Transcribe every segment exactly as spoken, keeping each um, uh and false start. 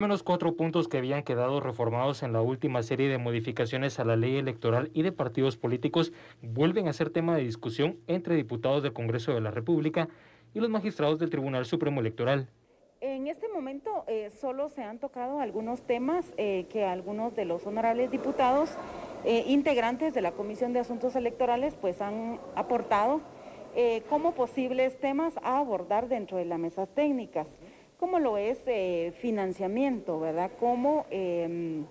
menos cuatro puntos que habían quedado reformados en la última serie de modificaciones a la Ley Electoral y de Partidos Políticos vuelven a ser tema de discusión entre diputados del Congreso de la República y los magistrados del Tribunal Supremo Electoral. En este momento eh, solo se han tocado algunos temas eh, que algunos de los honorables diputados eh, integrantes de la Comisión de Asuntos Electorales pues han aportado eh, como posibles temas a abordar dentro de las mesas técnicas, como lo es eh, financiamiento, ¿verdad? Como eh,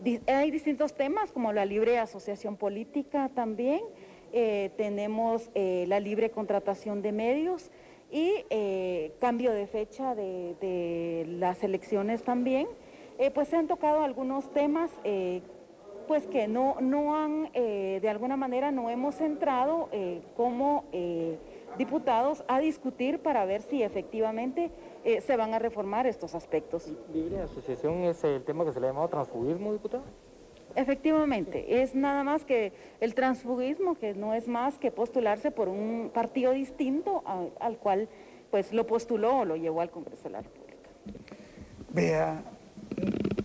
di- hay distintos temas, como la libre asociación política también, eh, tenemos eh, la libre contratación de medios y eh, cambio de fecha de, de las elecciones también. Eh, pues se han tocado algunos temas eh, pues que no, no han, eh, de alguna manera no hemos entrado eh, como eh, diputados a discutir para ver si efectivamente eh, se van a reformar estos aspectos. ¿Libre asociación es el tema que se le ha llamado transfuguismo, diputado? Efectivamente, es nada más que el transfuguismo, que no es más que postularse por un partido distinto a, al cual pues lo postuló o lo llevó al Congreso de la República. Vea,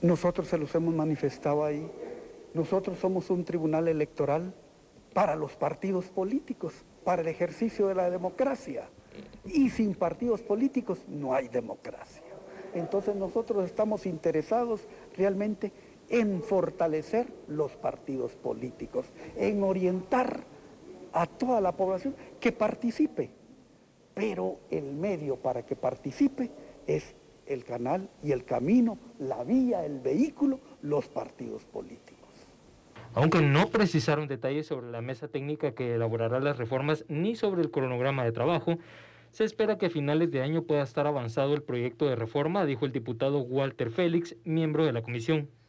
nosotros se los hemos manifestado ahí, nosotros somos un tribunal electoral para los partidos políticos, para el ejercicio de la democracia. Y sin partidos políticos no hay democracia. Entonces nosotros estamos interesados realmente en fortalecer los partidos políticos, en orientar a toda la población que participe. Pero el medio para que participe es el canal y el camino, la vía, el vehículo, los partidos políticos. Aunque no precisaron detalles sobre la mesa técnica que elaborará las reformas ni sobre el cronograma de trabajo, se espera que a finales de año pueda estar avanzado el proyecto de reforma, dijo el diputado Walter Félix, miembro de la comisión.